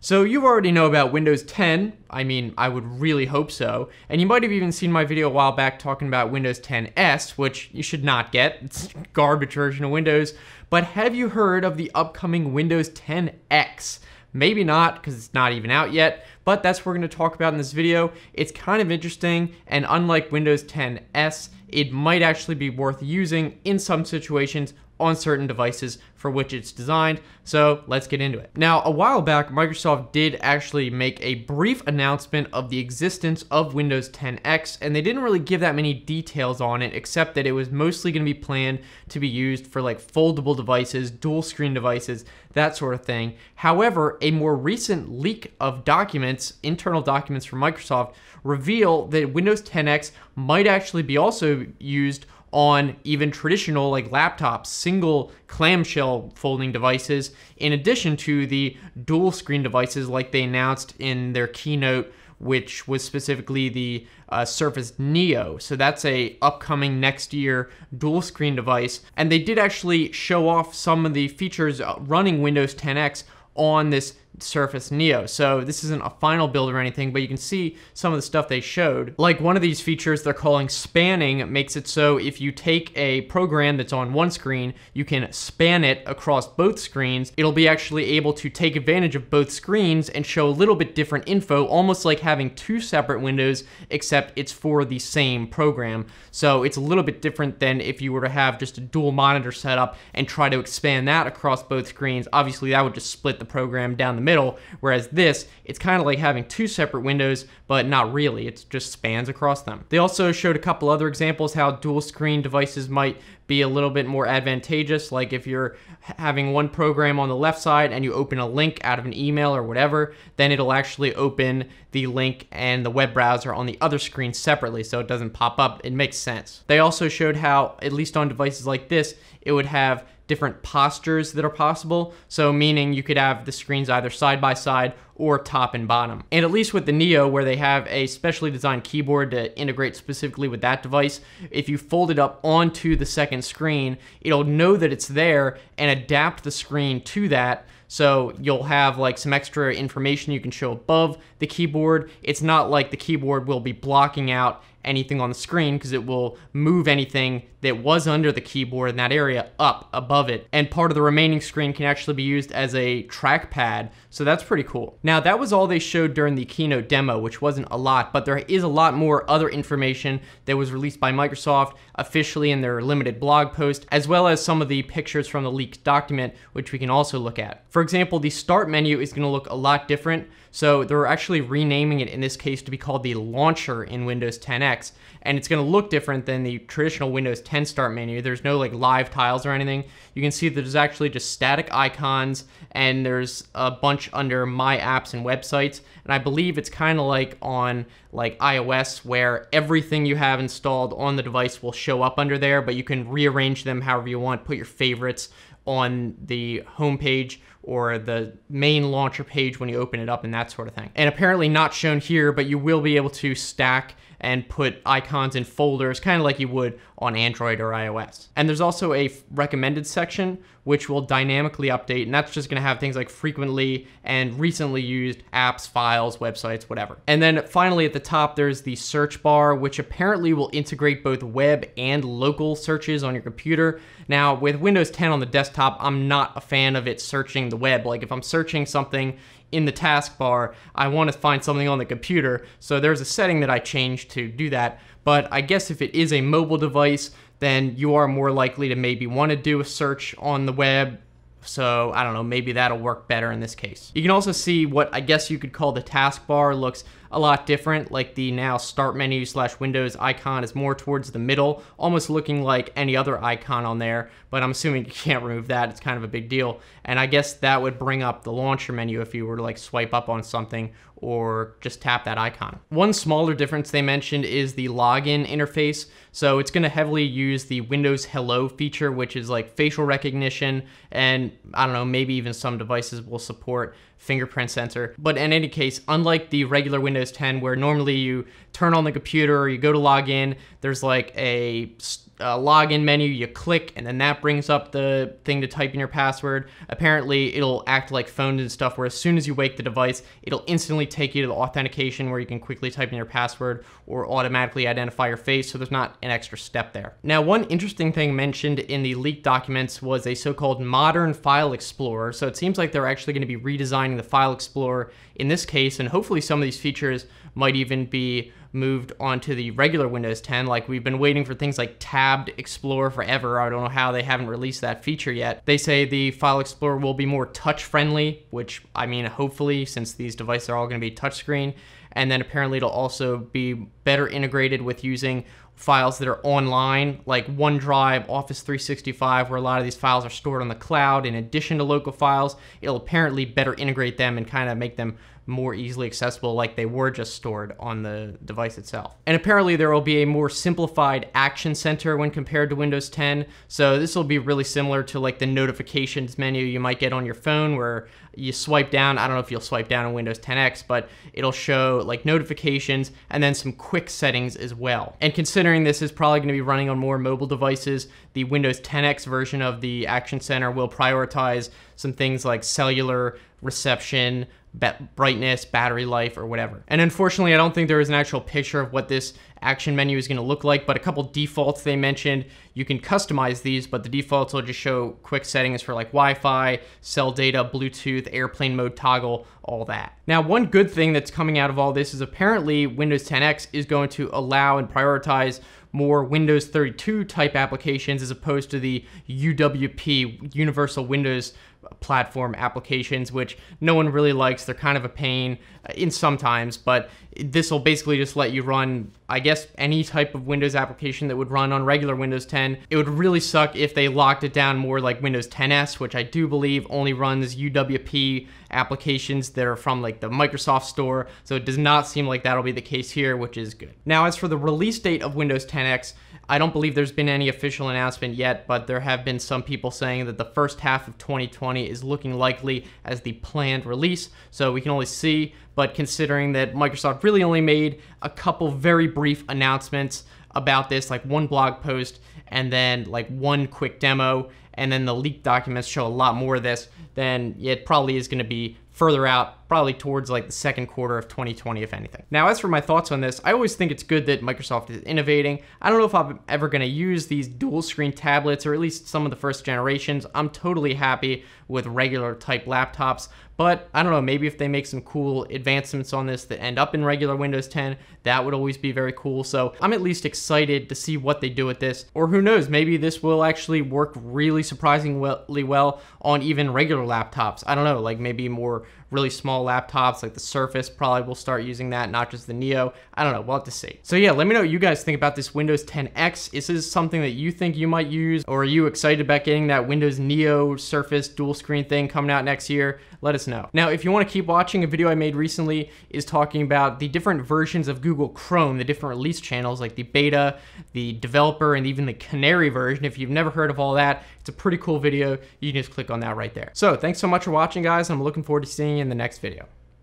So you already know about Windows 10, I mean, I would really hope so, and you might have even seen my video a while back talking about Windows 10S, which you should not get, it's a garbage version of Windows, but have you heard of the upcoming Windows 10X? Maybe not, because it's not even out yet, but that's what we're going to talk about in this video. It's kind of interesting, and unlike Windows 10S, it might actually be worth using in some situations on certain devices for which it's designed, so let's get into it. Now, a while back, Microsoft did actually make a brief announcement of the existence of Windows 10X, and they didn't really give that many details on it, except that it was mostly gonna be planned to be used for like foldable devices, dual screen devices, that sort of thing. However, a more recent leak of documents, internal documents from Microsoft, reveal that Windows 10X might actually be also used on even traditional like laptops, single clamshell folding devices, in addition to the dual screen devices like they announced in their keynote, which was specifically the Surface Neo. So that's a upcoming next year dual screen device. And they did actually show off some of the features running Windows 10X on this Surface Neo. So this isn't a final build or anything, but you can see some of the stuff they showed. Like one of these features they're calling spanning makes it so if you take a program that's on one screen, you can span it across both screens. It'll be actually able to take advantage of both screens and show a little bit different info, almost like having two separate windows, except it's for the same program. So it's a little bit different than if you were to have just a dual monitor setup and try to expand that across both screens. Obviously that would just split the program down the middle, whereas this, it's kind of like having two separate windows, but not really, it just spans across them. They also showed a couple other examples how dual screen devices might be a little bit more advantageous, like if you're having one program on the left side and you open a link out of an email or whatever, then it'll actually open the link and the web browser on the other screen separately so it doesn't pop up. It makes sense. They also showed how, at least on devices like this, it would have different postures that are possible, so meaning you could have the screens either side by side or top and bottom. And at least with the Neo, where they have a specially designed keyboard to integrate specifically with that device, if you fold it up onto the second screen, it'll know that it's there and adapt the screen to that. So you'll have like some extra information you can show above the keyboard. It's not like the keyboard will be blocking out anything on the screen, because it will move anything that was under the keyboard in that area up above it. And part of the remaining screen can actually be used as a trackpad. So that's pretty cool. Now that was all they showed during the keynote demo, which wasn't a lot, but there is a lot more other information that was released by Microsoft officially in their limited blog post, as well as some of the pictures from the leaked document, which we can also look at. For example, the start menu is going to look a lot different. So they're actually renaming it in this case to be called the launcher in Windows 10X, and it's going to look different than the traditional Windows 10 start menu. There's no like live tiles or anything. You can see that there's actually just static icons, and there's a bunch under My Apps and Websites, and I believe it's kind of like on like iOS, where everything you have installed on the device will show up under there, but you can rearrange them however you want, put your favorites on the home page or the main launcher page when you open it up and that sort of thing. And apparently not shown here, but you will be able to stack and put icons in folders, kind of like you would on Android or iOS. And there's also a recommended section, which will dynamically update, and that's just gonna have things like frequently and recently used apps, files, websites, whatever. And then finally at the top, there's the search bar, which apparently will integrate both web and local searches on your computer. Now with Windows 10 on the desktop, I'm not a fan of it searching the web. Like if I'm searching something in the taskbar, I want to find something on the computer, so there's a setting that I changed to do that. But I guess if it is a mobile device, then you are more likely to maybe want to do a search on the web. So I don't know, maybe that'll work better in this case. You can also see what I guess you could call the taskbar looks a lot different, like the now start menu / Windows icon is more towards the middle, almost looking like any other icon on there, but I'm assuming you can't remove that, it's kind of a big deal. And I guess that would bring up the launcher menu if you were to like swipe up on something or just tap that icon. One smaller difference they mentioned is the login interface. So it's gonna heavily use the Windows Hello feature, which is like facial recognition and I don't know, maybe even some devices will support fingerprint sensor. But in any case, unlike the regular Windows 10, where normally you turn on the computer or you go to log in, there's like a login menu, you click, and then that brings up the thing to type in your password. Apparently, it'll act like phones and stuff, where as soon as you wake the device, it'll instantly take you to the authentication where you can quickly type in your password or automatically identify your face, so there's not an extra step there. Now, one interesting thing mentioned in the leaked documents was a so-called modern file explorer, so it seems like they're actually going to be redesigning the file explorer in this case, and hopefully some of these features might even be moved onto the regular Windows 10. Like, we've been waiting for things like tabbed Explorer forever. I don't know how they haven't released that feature yet. They say the file explorer will be more touch friendly, which, I mean, hopefully, since these devices are all going to be touchscreen. And then apparently it'll also be better integrated with using files that are online, like OneDrive, Office 365, where a lot of these files are stored on the cloud in addition to local files. It'll apparently better integrate them and kind of make them more easily accessible, like they were just stored on the device itself. And apparently there will be a more simplified action center when compared to Windows 10. So this will be really similar to like the notifications menu you might get on your phone, where you swipe down. I don't know if you'll swipe down on Windows 10X, but it'll show like notifications and then some quick settings as well. And considering this is probably going to be running on more mobile devices, the Windows 10X version of the action center will prioritize some things like cellular reception, brightness, battery life, or whatever. And unfortunately, I don't think there is an actual picture of what this action menu is going to look like, but a couple defaults they mentioned, you can customize these, but the defaults will just show quick settings for like Wi-Fi, cell data, Bluetooth, airplane mode toggle, all that. Now, one good thing that's coming out of all this is apparently Windows 10X is going to allow and prioritize more Windows 32 type applications as opposed to the UWP, Universal Windows Platform applications, which no one really likes. They're kind of a pain in sometimes, but this will basically just let you run, I guess, any type of Windows application that would run on regular Windows 10. It would really suck if they locked it down more like Windows 10S, which I do believe only runs UWP applications that are from like the Microsoft store. So it does not seem like that'll be the case here, which is good. Now, as for the release date of Windows 10X, I don't believe there's been any official announcement yet, but there have been some people saying that the first half of 2020 is looking likely as the planned release. So we can only see, but considering that Microsoft really only made a couple very brief announcements about this, like one blog post and then like one quick demo, and then the leaked documents show a lot more of this, then it probably is going to be further out, probably towards like the second quarter of 2020, if anything. Now, as for my thoughts on this, I always think it's good that Microsoft is innovating. I don't know if I'm ever going to use these dual screen tablets, or at least some of the first generations. I'm totally happy with regular type laptops, but I don't know, maybe if they make some cool advancements on this that end up in regular Windows 10, that would always be very cool. So I'm at least excited to see what they do with this, or who knows, maybe this will actually work really surprisingly well on even regular laptops. I don't know, like maybe more really small laptops like the Surface probably will start using that, not just the Neo. I don't know, we'll have to see. So yeah, let me know what you guys think about this Windows 10X. Is this something that you think you might use, or are you excited about getting that Windows Neo Surface dual screen thing coming out next year? Let us know. Now, if you want to keep watching, a video I made recently is talking about the different versions of Google Chrome, the different release channels like the beta, the developer, and even the canary version. If you've never heard of all that, it's a pretty cool video. You can just click on that right there. So thanks so much for watching, guys. I'm looking forward to seeing you in the next video.